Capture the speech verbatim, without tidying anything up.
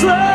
Slow.